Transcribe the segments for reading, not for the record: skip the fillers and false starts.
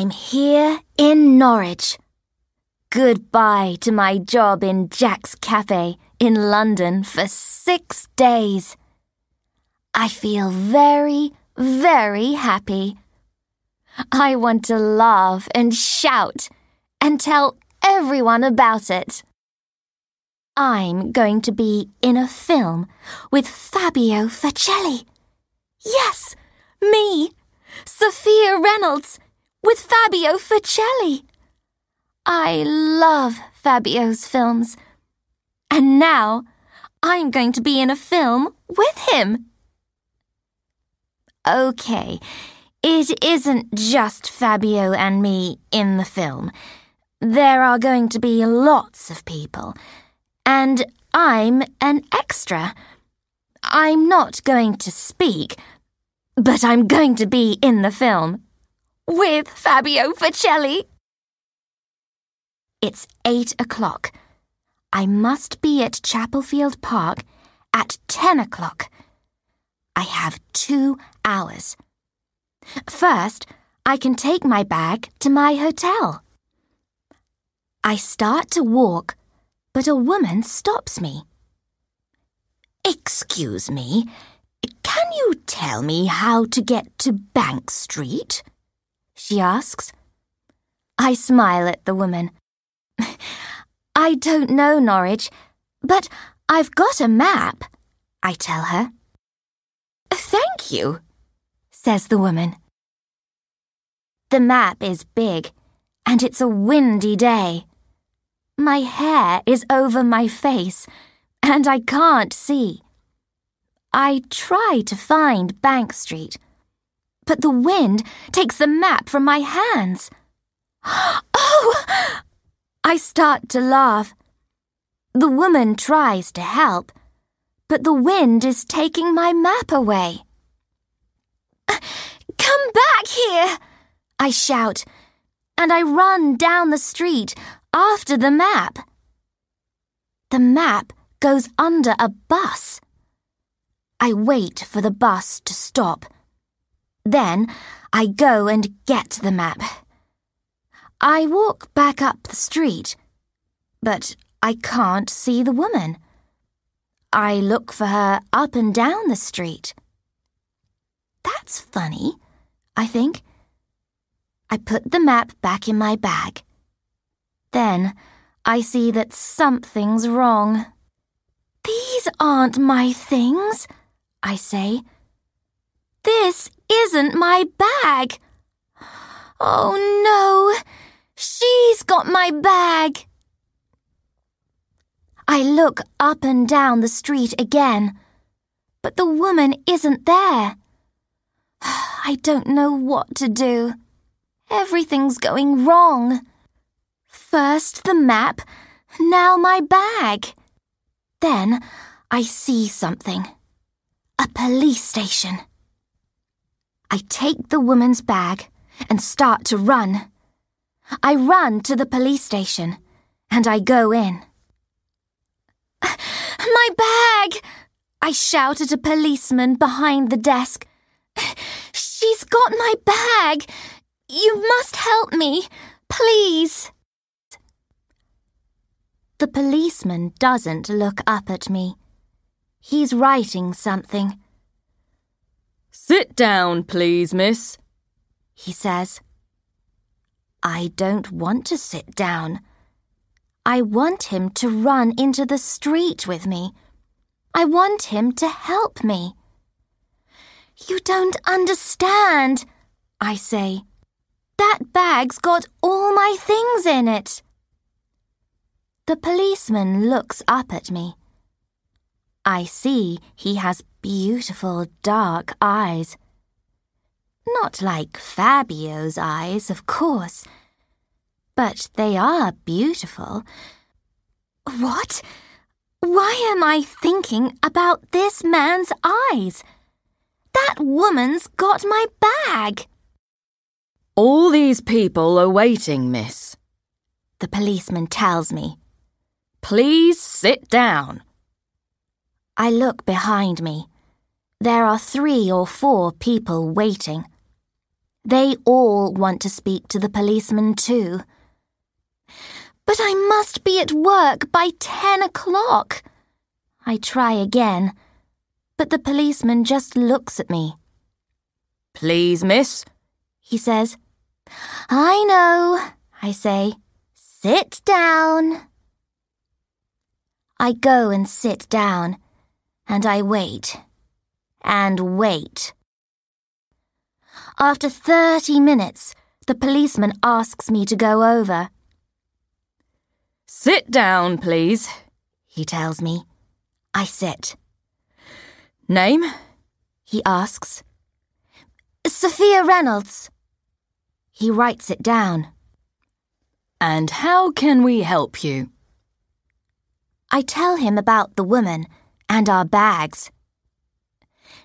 I'm here in Norwich. Goodbye to my job in Jack's Cafe in London for 6 days. I feel very, very happy. I want to laugh and shout and tell everyone about it. I'm going to be in a film with Fabio Facelli. Yes, me, Sophia Reynolds, with Fabio Facelli. I love Fabio's films. And now I'm going to be in a film with him. Okay, it isn't just Fabio and me in the film. There are going to be lots of people. And I'm an extra. I'm not going to speak, but I'm going to be in the film with Fabio Facelli. It's 8 o'clock. I must be at Chapelfield Park at 10 o'clock. I have 2 hours. First, I can take my bag to my hotel. I start to walk, but a woman stops me. Excuse me, can you tell me how to get to Bank Street? She asks. I smile at the woman. I don't know Norwich, but I've got a map, I tell her. Thank you, says the woman. The map is big, and it's a windy day. My hair is over my face, and I can't see. I try to find Bank Street, but the wind takes the map from my hands. Oh! I start to laugh. The woman tries to help, but the wind is taking my map away. Come back here, I shout, and I run down the street after the map. The map goes under a bus. I wait for the bus to stop. Then I go and get the map. I walk back up the street, but I can't see the woman. I look for her up and down the street. That's funny, I think. I put the map back in my bag. Then I see that something's wrong. These aren't my things, I say. This isn't my bag. Oh no, she's got my bag. I look up and down the street again, but the woman isn't there. I don't know what to do. Everything's going wrong. First the map, now my bag. Then I see something. A police station. I take the woman's bag and start to run. I run to the police station and I go in. My bag! I shout at a policeman behind the desk. She's got my bag! You must help me, please! The policeman doesn't look up at me. He's writing something. Sit down, please, miss, he says. I don't want to sit down. I want him to run into the street with me. I want him to help me. You don't understand, I say. That bag's got all my things in it. The policeman looks up at me. I see he has beautiful dark eyes. Not like Fabio's eyes, of course, but they are beautiful. What? Why am I thinking about this man's eyes? That woman's got my bag. All these people are waiting, miss, the policeman tells me. Please sit down. I look behind me. There are 3 or 4 people waiting. They all want to speak to the policeman too. But I must be at work by 10 o'clock. I try again, but the policeman just looks at me. Please, miss, he says. I know, I say. Sit down. I go and sit down, and I wait, and wait. After 30 minutes, the policeman asks me to go over. Sit down, please, he tells me. I sit. Name? He asks. Sophia Reynolds. He writes it down. And how can we help you? I tell him about the woman and our bags.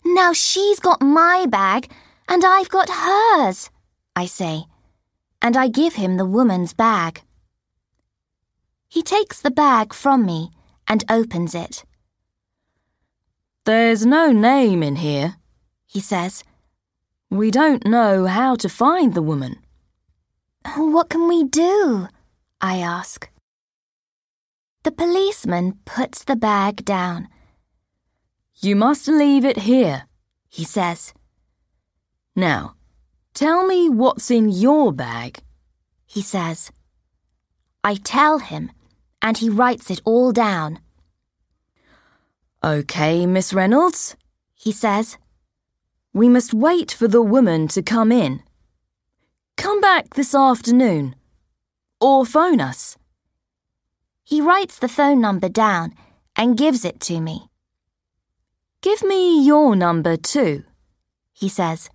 Now she's got my bag and I've got hers, I say, and I give him the woman's bag. He takes the bag from me and opens it. There's no name in here, he says. We don't know how to find the woman. What can we do? I ask. The policeman puts the bag down. You must leave it here, he says. Now, tell me what's in your bag, he says. I tell him, and he writes it all down. OK, Miss Reynolds, he says. We must wait for the woman to come in. Come back this afternoon. Or phone us. He writes the phone number down and gives it to me. Give me your number too, he says.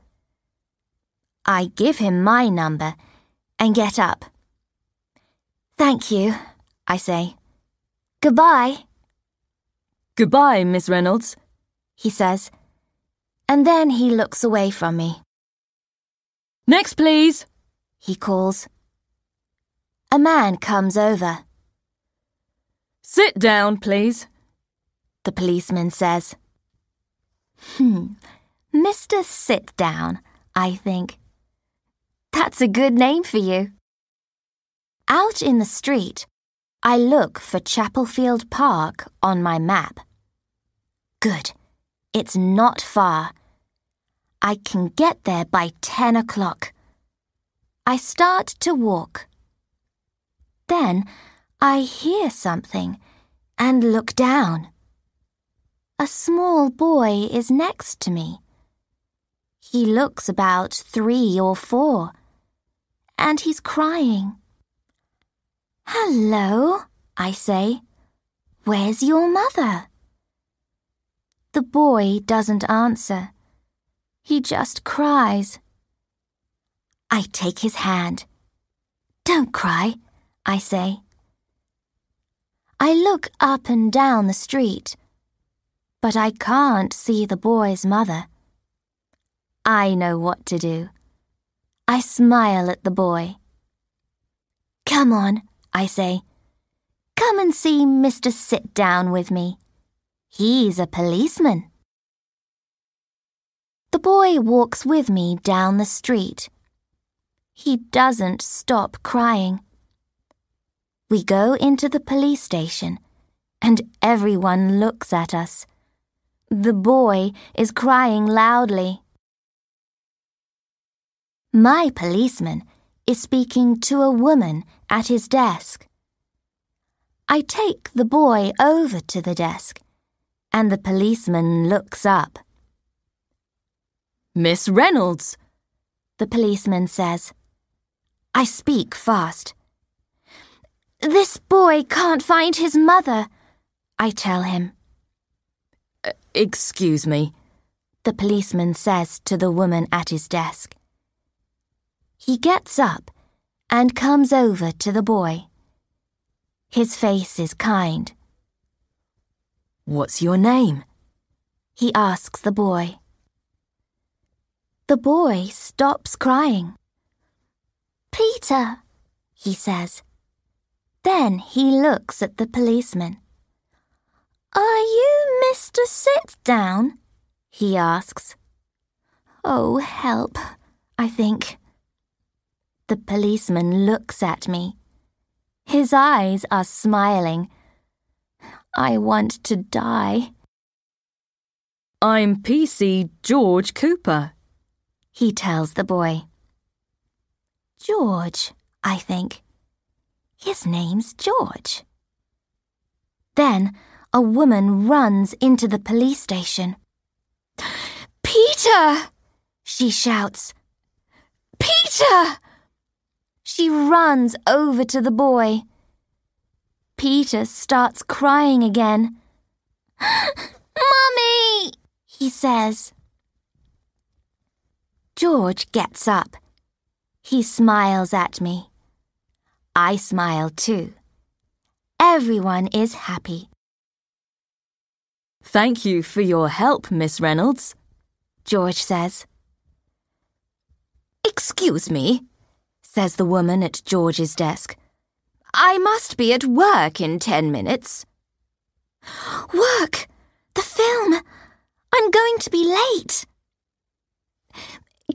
I give him my number and get up. Thank you, I say. Goodbye. Goodbye, Miss Reynolds, he says, and then he looks away from me. Next, please, he calls. A man comes over. Sit down, please, the policeman says. Mr. Sit Down, I think. That's a good name for you. Out in the street, I look for Chapelfield Park on my map. Good. It's not far. I can get there by 10 o'clock. I start to walk. Then I hear something and look down. A small boy is next to me. He looks about 3 or 4, and he's crying. Hello, I say. Where's your mother? The boy doesn't answer. He just cries. I take his hand. Don't cry, I say. I look up and down the street, but I can't see the boy's mother. I know what to do. I smile at the boy. Come on, I say. Come and see Mr. Sit Down with me. He's a policeman. The boy walks with me down the street. He doesn't stop crying. We go into the police station, and everyone looks at us. The boy is crying loudly. My policeman is speaking to a woman at his desk. I take the boy over to the desk, and the policeman looks up. Miss Reynolds, the policeman says. I speak fast. This boy can't find his mother, I tell him. Excuse me, the policeman says to the woman at his desk. He gets up and comes over to the boy. His face is kind. What's your name? He asks the boy. The boy stops crying. Peter, he says. Then he looks at the policeman. Are you Mr. Sit Down? He asks. Oh, help, I think. The policeman looks at me. His eyes are smiling. I want to die. I'm PC George Cooper, he tells the boy. George, I think. His name's George. Then a woman runs into the police station. Peter! She shouts. Peter! She runs over to the boy. Peter starts crying again. Mummy! He says. George gets up. He smiles at me. I smile too. Everyone is happy. Thank you for your help, Miss Reynolds, George says. Excuse me, says the woman at George's desk. I must be at work in 10 minutes. Work! The film! I'm going to be late!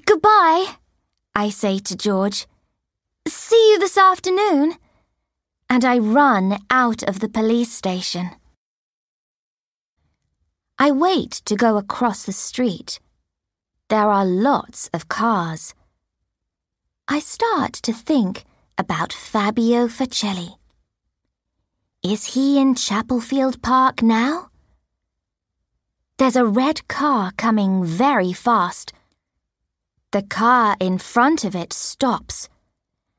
Goodbye, I say to George. See you this afternoon. And I run out of the police station. I wait to go across the street. There are lots of cars. I start to think about Fabio Facelli. Is he in Chapelfield Park now? There's a red car coming very fast. The car in front of it stops,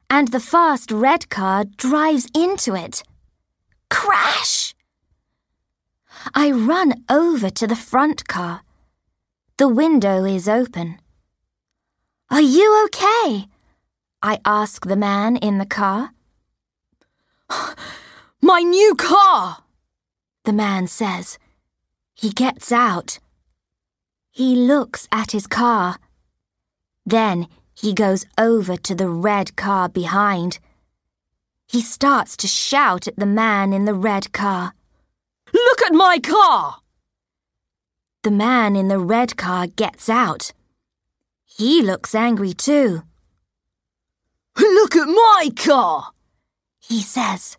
and the fast red car drives into it. Crash! I run over to the front car. The window is open. Are you okay? I ask the man in the car. My new car, the man says. He gets out. He looks at his car. Then he goes over to the red car behind. He starts to shout at the man in the red car. Look at my car! The man in the red car gets out. He looks angry too. Look at my car! He says.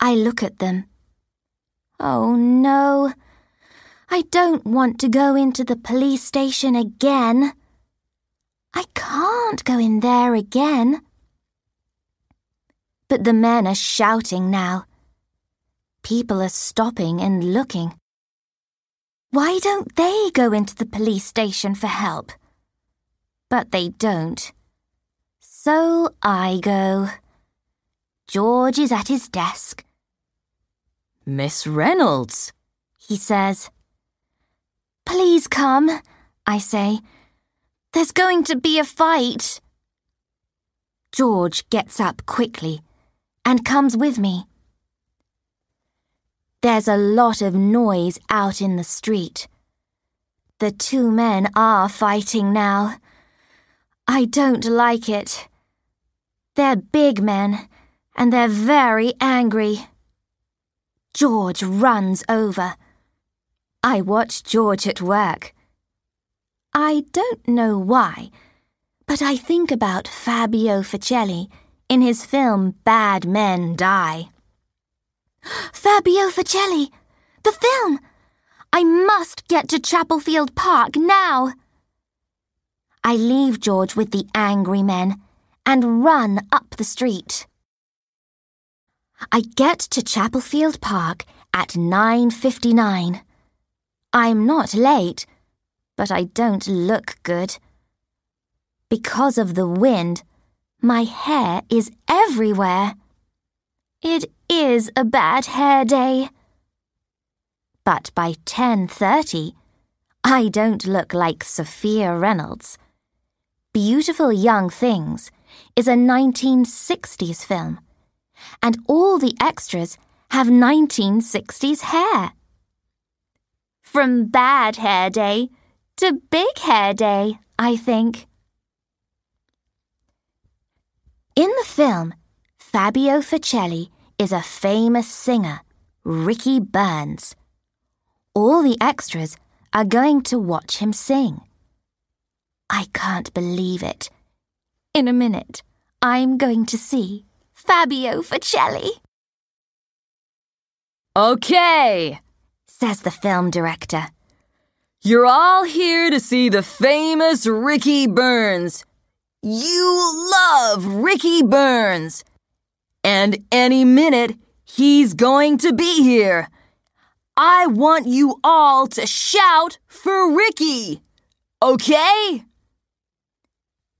I look at them. Oh no, I don't want to go into the police station again. I can't go in there again. But the men are shouting now. People are stopping and looking. Why don't they go into the police station for help? But they don't. So I go. George is at his desk. Miss Reynolds, he says. Please come, I say. There's going to be a fight. George gets up quickly and comes with me. There's a lot of noise out in the street. The two men are fighting now. I don't like it. They're big men and they're very angry. George runs over. I watch George at work. I don't know why, but I think about Fabio Facelli in his film Bad Men Die. Fabio Facelli! The film! I must get to Chapelfield Park now! I leave George with the angry men and run up the street. I get to Chapelfield Park at 9:59. I'm not late, but I don't look good. Because of the wind, my hair is everywhere. It is a bad hair day. But by 10:30, I don't look like Sophia Reynolds. Beautiful Young Things is a 1960s film, and all the extras have 1960s hair. From bad hair day to big hair day, I think. In the film, Fabio Facelli is a famous singer, Ricky Burns. All the extras are going to watch him sing. I can't believe it. In a minute, I'm going to see Fabio Facelli. Okay, says the film director. You're all here to see the famous Ricky Burns. You love Ricky Burns. And any minute, he's going to be here. I want you all to shout for Ricky, okay?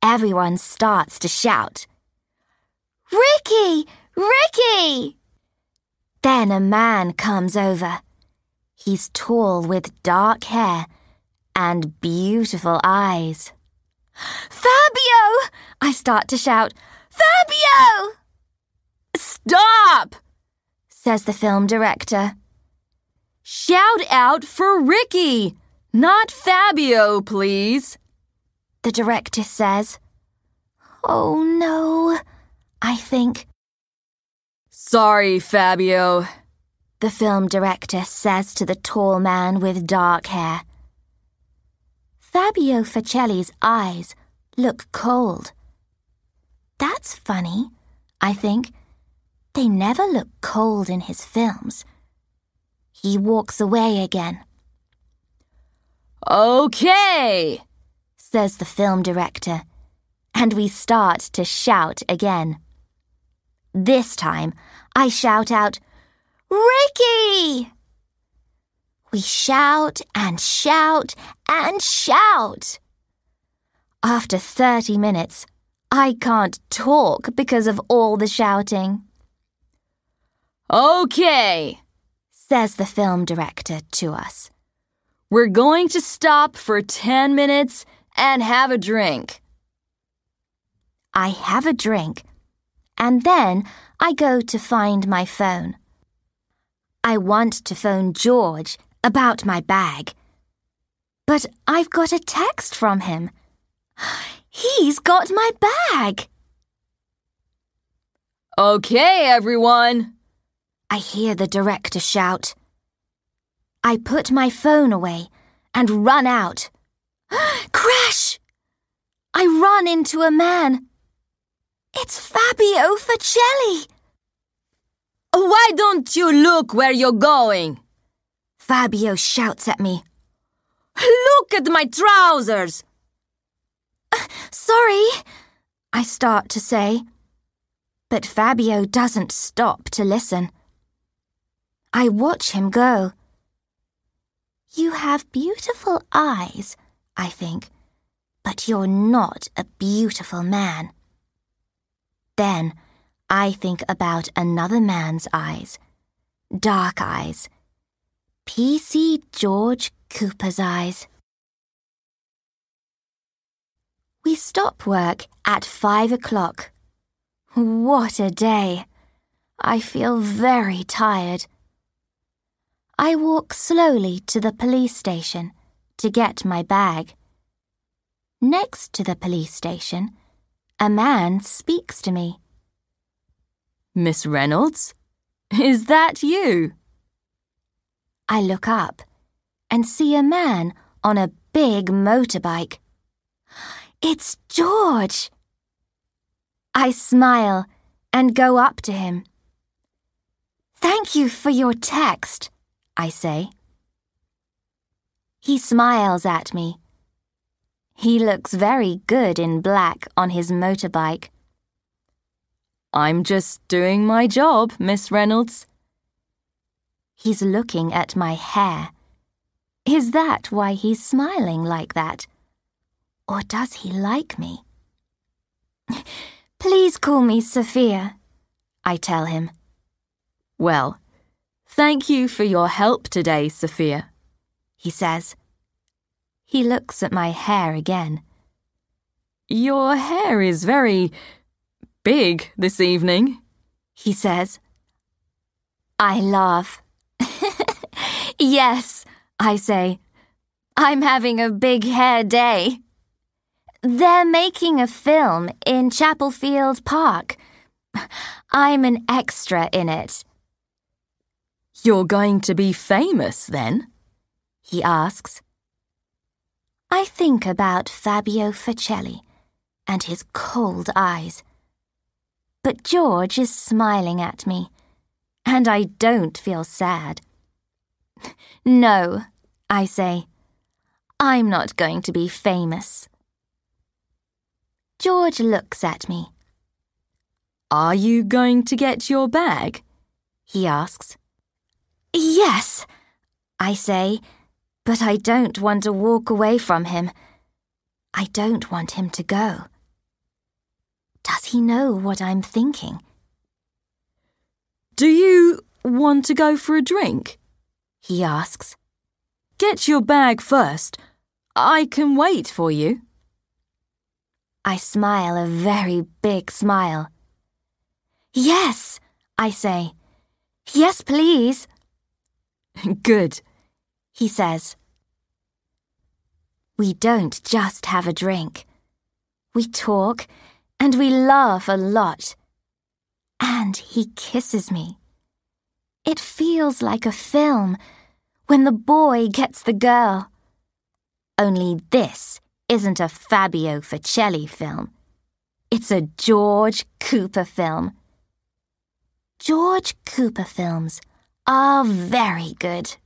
Everyone starts to shout, Ricky! Ricky! Then a man comes over. He's tall with dark hair and beautiful eyes. Fabio! I start to shout, Fabio! Stop! Says the film director. Shout out for Ricky, not Fabio, please, the director says. Oh, no, I think. Sorry, Fabio, the film director says to the tall man with dark hair. Fabio Facelli's eyes look cold. That's funny, I think. They never look cold in his films. He walks away again. Okay, says the film director, and we start to shout again. This time, I shout out, Ricky! We shout and shout and shout. After 30 minutes, I can't talk because of all the shouting. Okay, says the film director to us. We're going to stop for 10 minutes and have a drink. I have a drink, and then I go to find my phone. I want to phone George about my bag, but I've got a text from him. He's got my bag. Okay, everyone, I hear the director shout. I put my phone away and run out. Crash! I run into a man. It's Fabio Facelli. Why don't you look where you're going? Fabio shouts at me. Look at my trousers! Sorry, I start to say. But Fabio doesn't stop to listen. I watch him go. You have beautiful eyes, I think, but you're not a beautiful man. Then I think about another man's eyes, dark eyes, PC George Cooper's eyes. We stop work at 5 o'clock. What a day! I feel very tired. I walk slowly to the police station to get my bag. Next to the police station, a man speaks to me. Miss Reynolds, is that you? I look up and see a man on a big motorbike. It's George! I smile and go up to him. Thank you for your text, I say. He smiles at me. He looks very good in black on his motorbike. I'm just doing my job, Miss Reynolds. He's looking at my hair. Is that why he's smiling like that? Or does he like me? Please call me Sophia, I tell him. Well, thank you for your help today, Sophia, he says. He looks at my hair again. Your hair is very big this evening, he says. I laugh. Yes, I say. I'm having a big hair day. They're making a film in Chapelfield Park. I'm an extra in it. You're going to be famous, then? He asks. I think about Fabio Facelli and his cold eyes. But George is smiling at me, and I don't feel sad. No, I say, I'm not going to be famous. George looks at me. Are you going to get your bag? He asks. Yes, I say, but I don't want to walk away from him. I don't want him to go. Does he know what I'm thinking? Do you want to go for a drink? He asks. Get your bag first. I can wait for you. I smile a very big smile. Yes, I say. Yes, please. Good, he says. We don't just have a drink. We talk and we laugh a lot. And he kisses me. It feels like a film when the boy gets the girl. Only this isn't a Fabio Facelli film. It's a George Cooper film. George Cooper films are very good.